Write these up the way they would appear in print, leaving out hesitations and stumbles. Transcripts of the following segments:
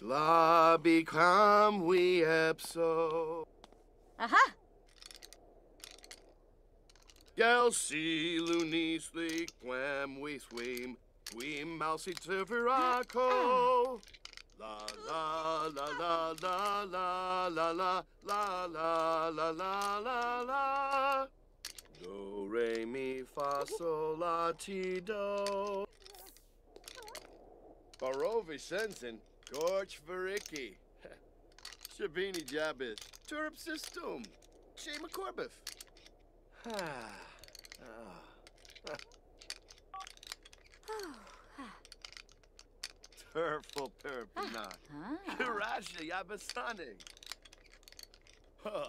Glabicam we epso. Aha! Gelsi lunis the quem we swim. We mousey to viraco. La la la la la la la la la la la la la. Do re mi fa sol la ti do. Barovicensin, Gorch Varicki, Shabini Jabit, Turup Systum, Shema Corbif. Turful Perpina, Kiraja Yabastani. Huh.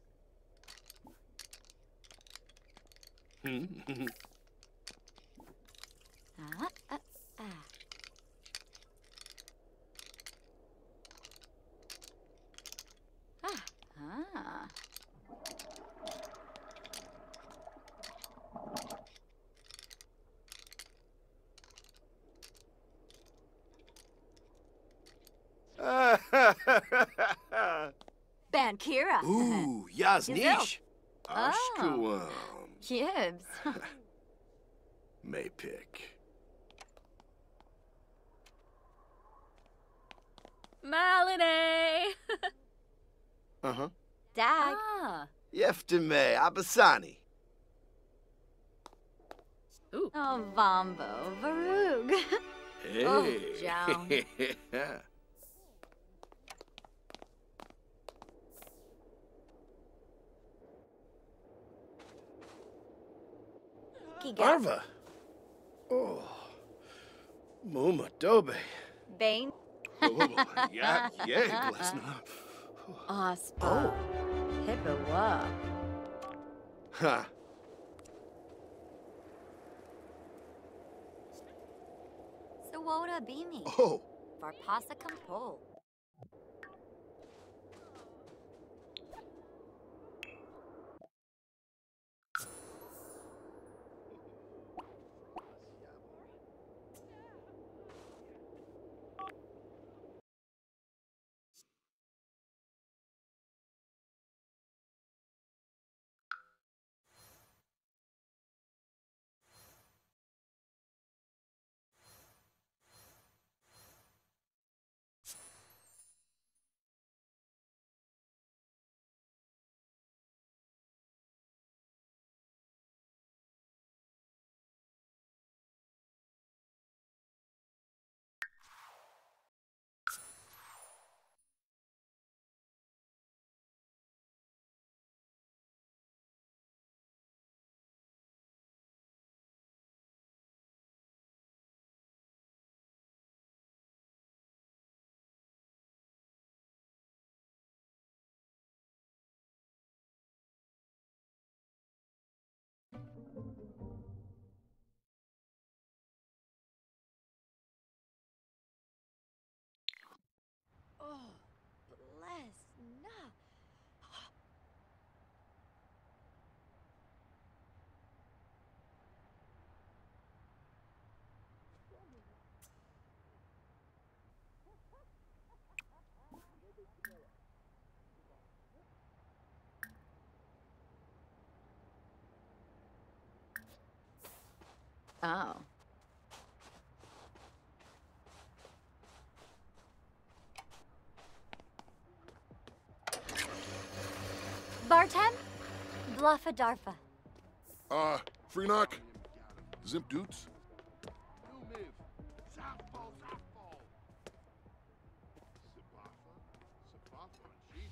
Haha. Bankira. Ooh, Yaznish. Ashkuam. Gibbs. Maypick. Malinay. Uh-huh. Dag. Ah. Yeftime Abasani. Ooh. Oh, Vombo. Varug. Hey. Oh, Jow. Arva. Oh. Muma dobe. Bane. Oh, yeah, yeah, Glesna. Ospa. Hippowa. Ha. Sawota Beamy. Oh. Varpasa Compol. Oh, bless not. Oh. Bartem? Bluffa Darfa. Freenock? Zimp Doots?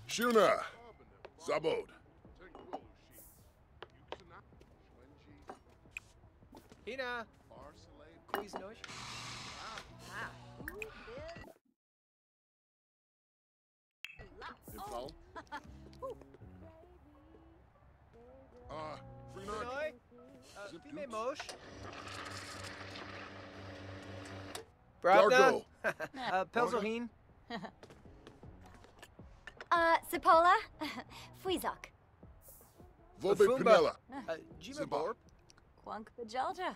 Shuna! Zabod. Tina! Please noise. Wow. Frinoy! Mosh. Bravda! Pelzohin! Sipola! Fuizok! Vobe Pinella! Jima Borp! Quank Bajalja!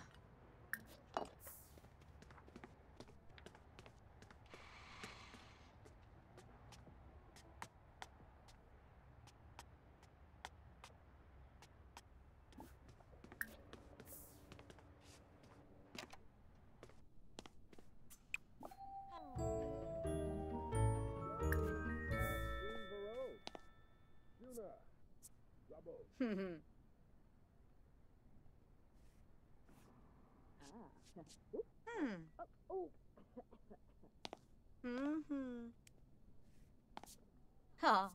Huh.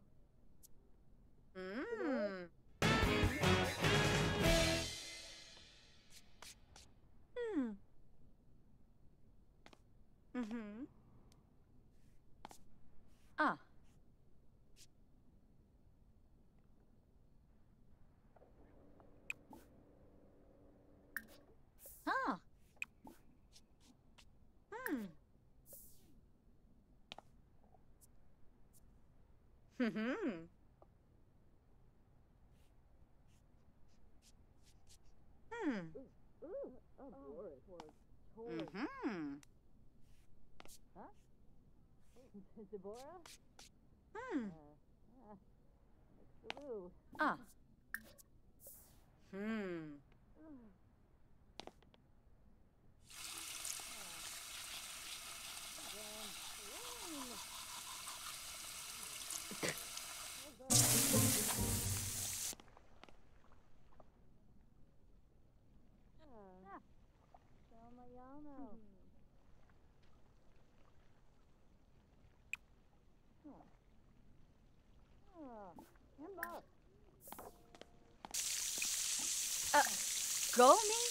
Go me?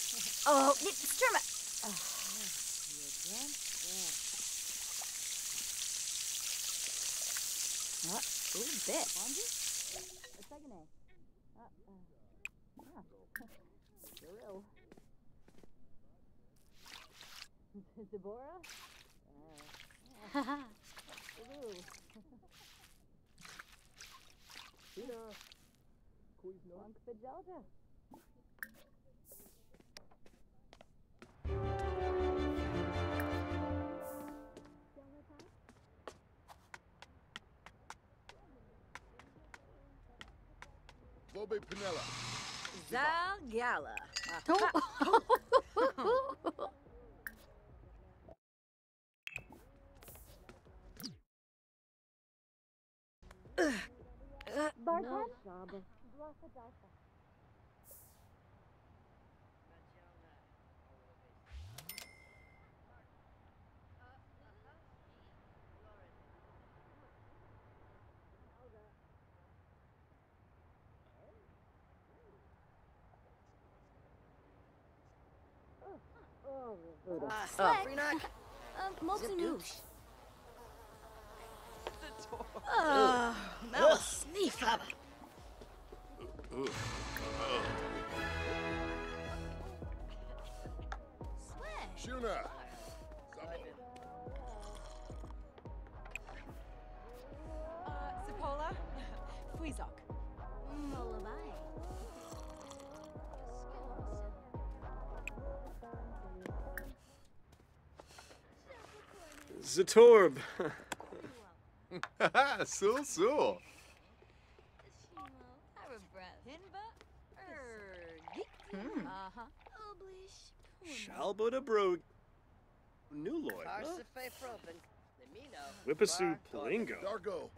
Oh, it's German. Ooh, bit. Deborah? Haha. Bobe Pinella. Zalgala. Barton? Freenock. Multi-noosh. Mel sneef up. Shuna. Sipola. Fuizok. Zatorb. Sul. Shalbuda bro. New lord. Whipasoo Palingo. Dargo.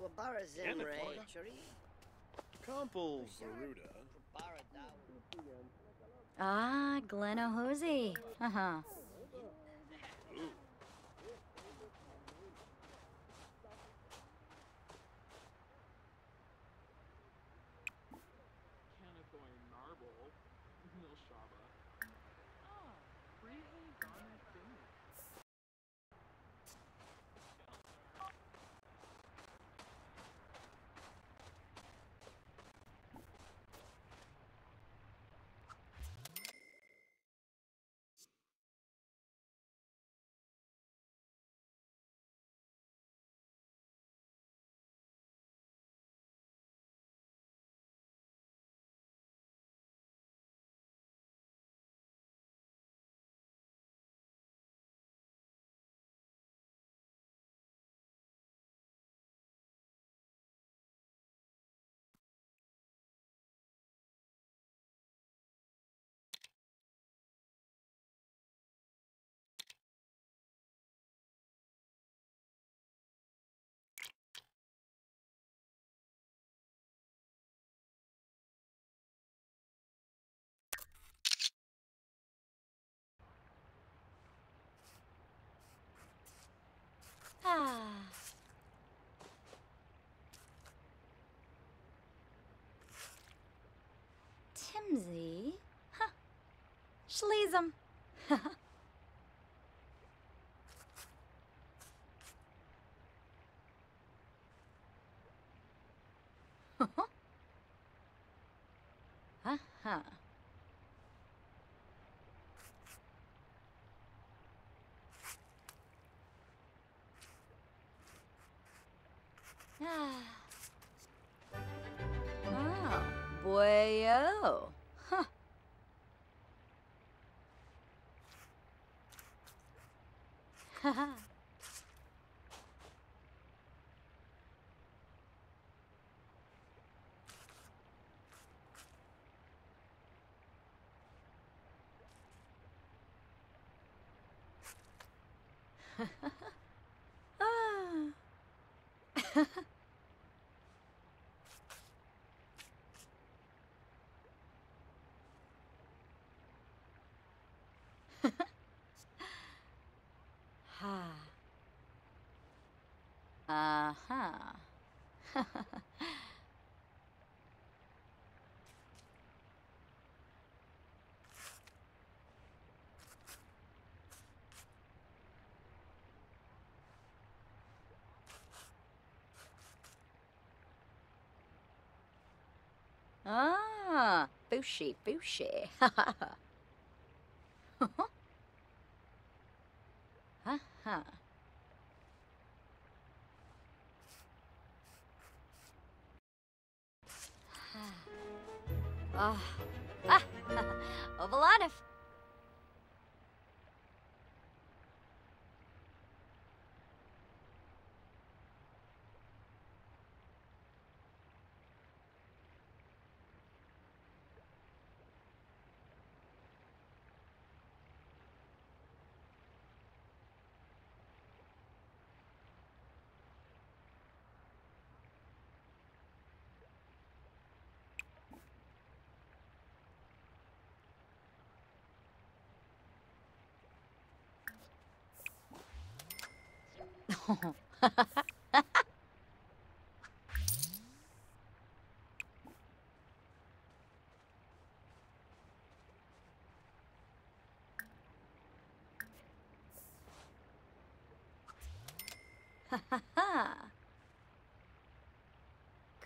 Compel Zaruda. Ah, Glenohozy. Ah. Timsy? Huh. Schleesem. Huh. Boyo. Huh. Haha. Ah. Aha. Ah, bushy, bushy. Ha ha. Oh, ah, of a lot of.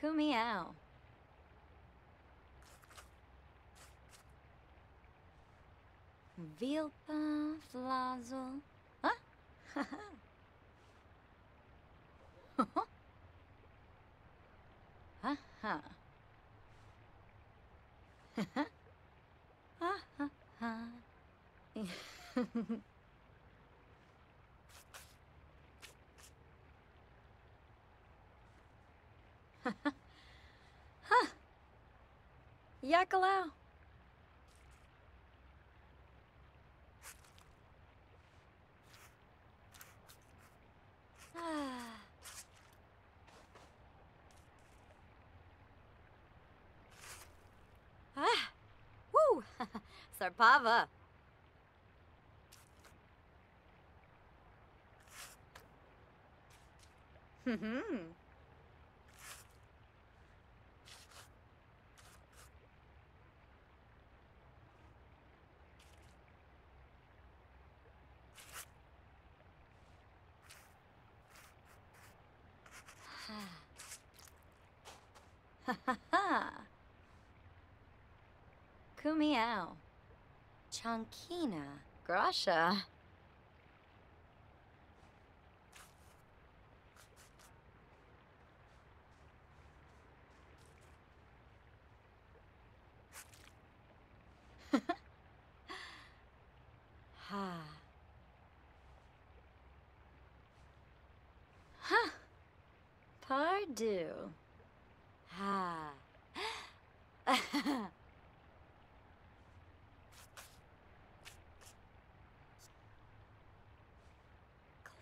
Come meow. Vilpa Flazel. Huh? Ha ha. Ha ha ha. Ha. Yakalow. Ah. Ah, woo, Sarpava. Ha ha ha! Kumiao, Chankina, Grasha. Ha. Ha. Pardu. Ha.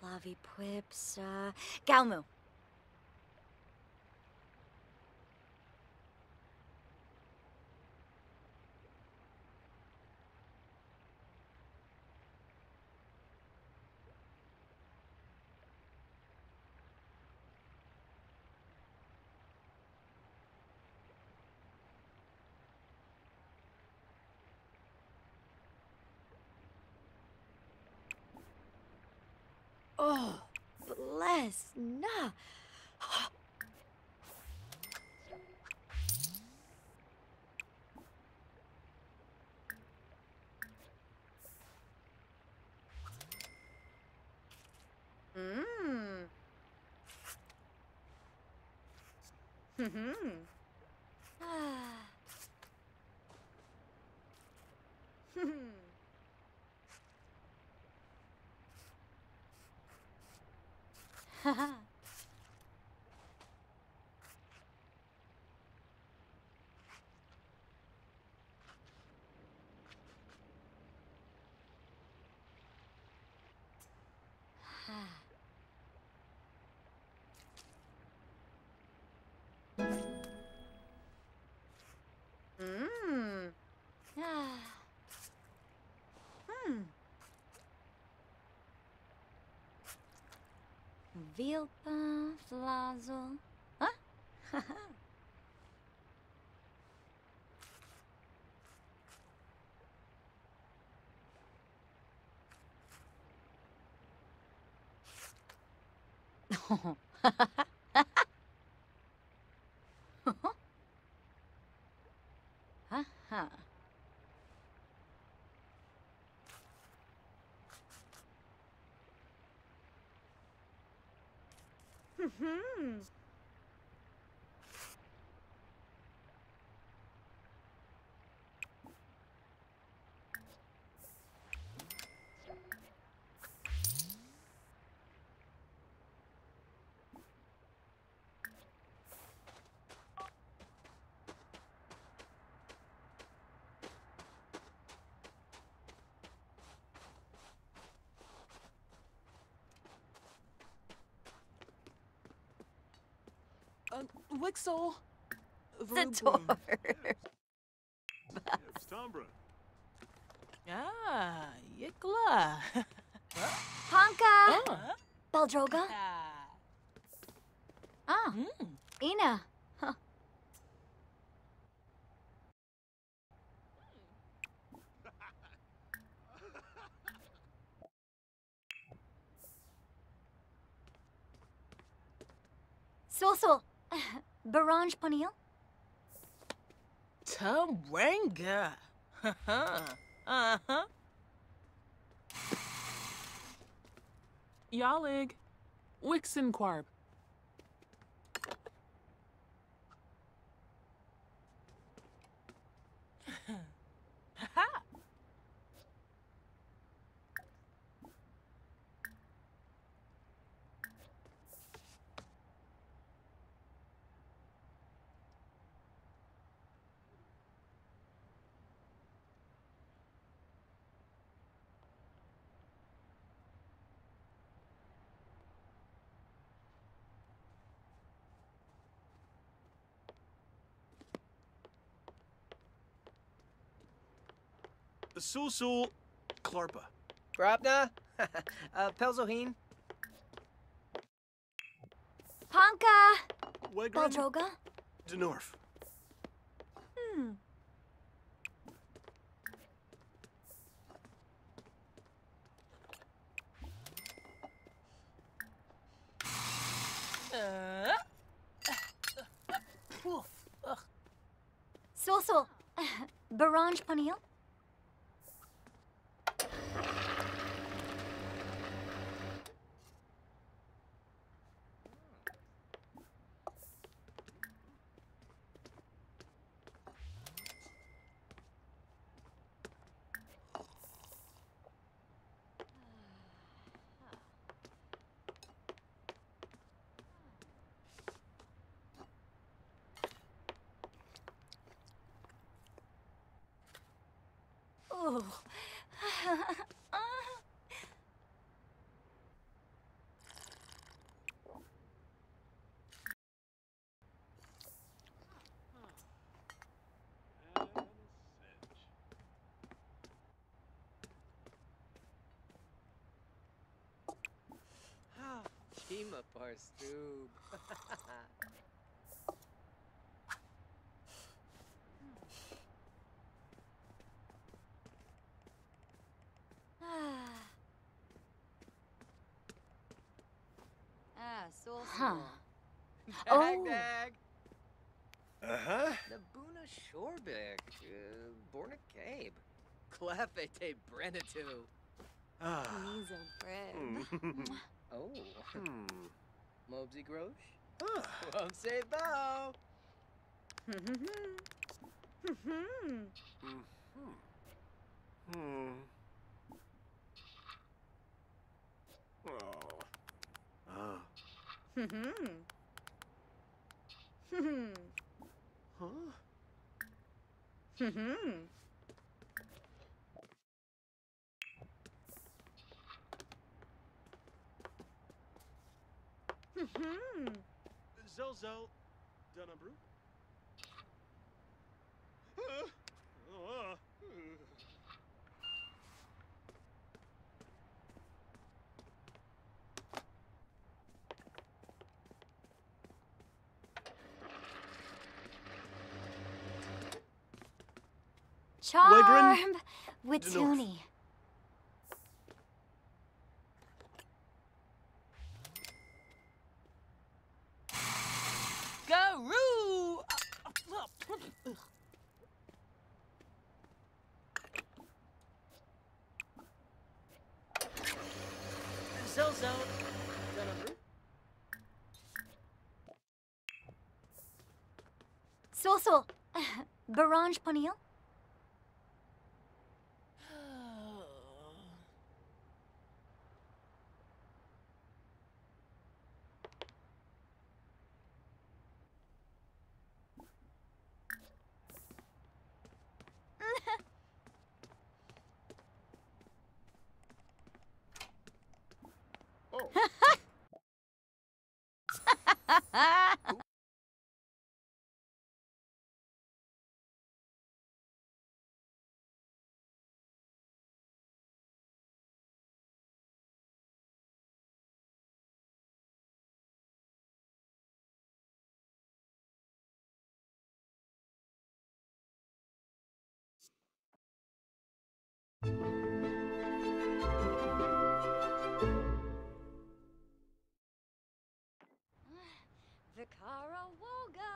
Clavipwipsa. Galmu. Oh, bless na. Mmm. Hmm. Ah. Hmm. Haha. Mmm. Ah. Hmm. Vilpa, Flazel, huh? Haha. Oh, haha. Haha. Hmm. Wixel. Zator. Stombra. Ah, Yikla. Panka. Oh. Baldroga. Ah, Ina. Huh. Sol. Baranj Poniel? Taranga! Haha! Uh-huh! Yalig! Wixen Quarb. Haha! Sul Klarpa. Grabna? Pelzoheen. Panka! Baldroga? Denorf. Hmm. Woof. Baranj Ponil? Chima Parstoob. Huh. Oh. Uh-huh. The Buna Shorbik, Borna Cabe, Clafete Brennatu. Oh. Mobsy Grosh? Say bow. Zelzel Dunabru? Charm Witsuni. Garoo. Zelzel Dunabru. Sol Baranj Ponil. Vikara Woga.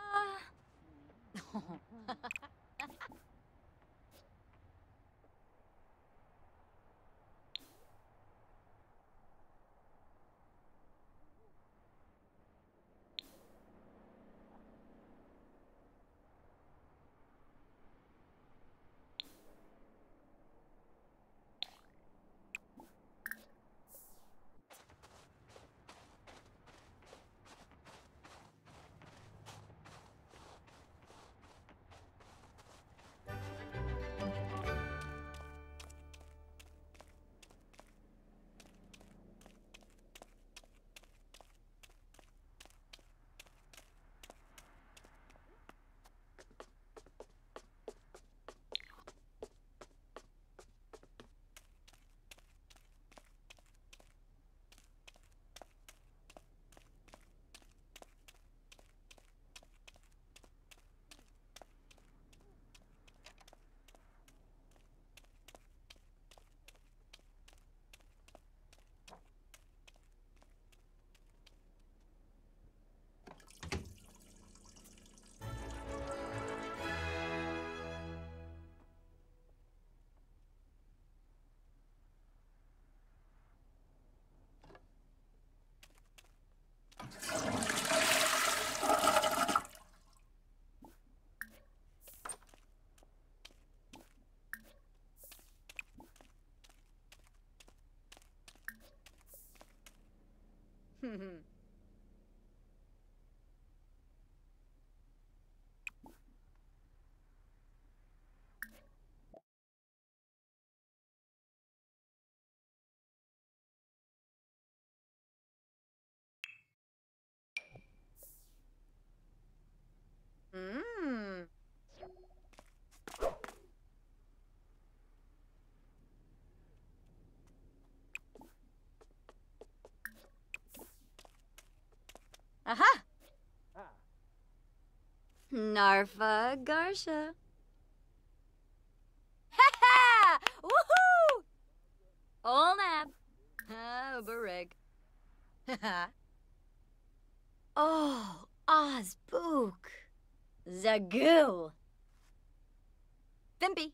Aha! Narva Garsha. Ha-ha! Woohoo! Olnab. Oh, Barig. Ha-ha. Oh, Ozbook. Zagoo. Vimpy.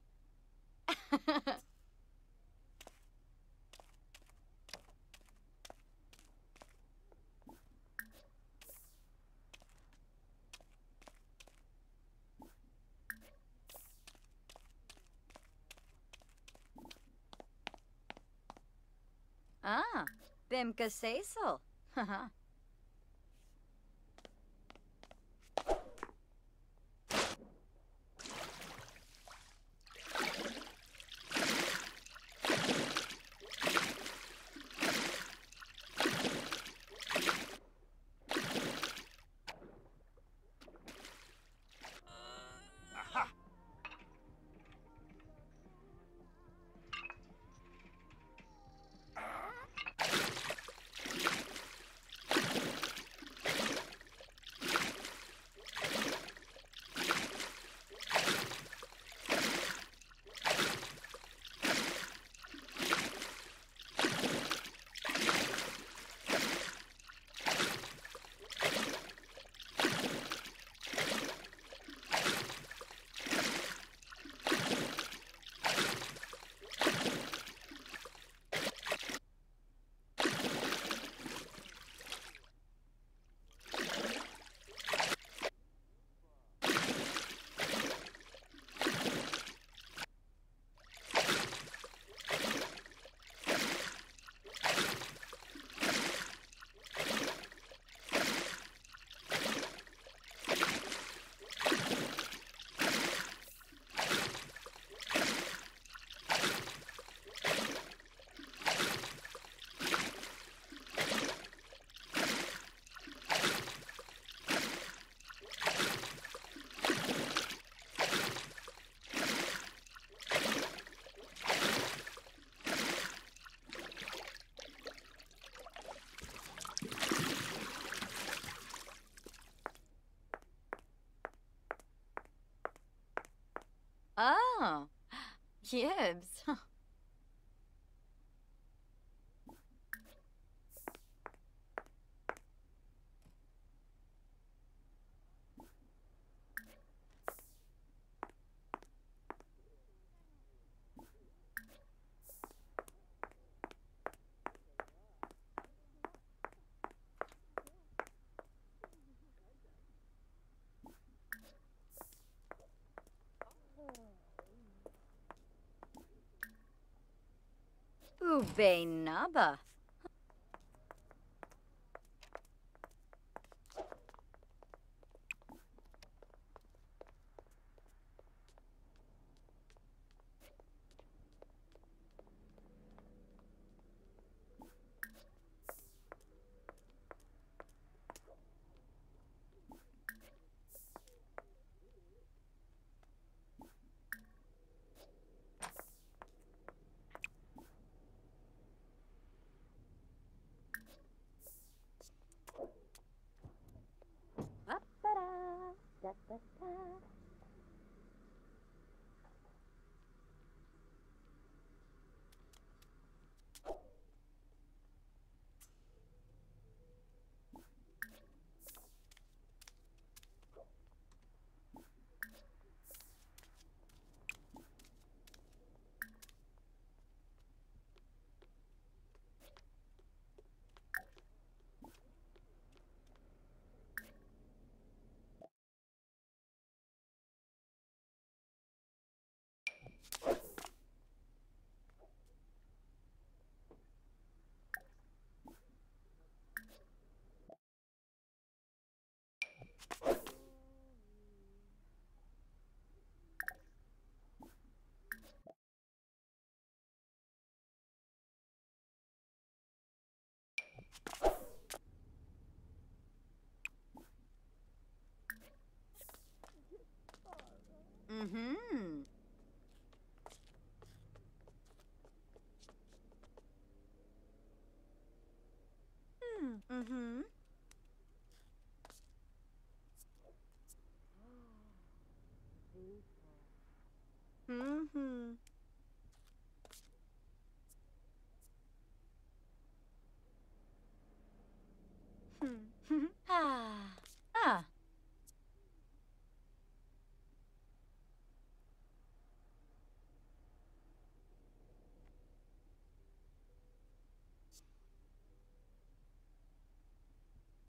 Ah, Bimka Cecil. Haha. Oh, Gibbs. Bainaba. Mm-hmm. Mm-hmm. Mm-hmm.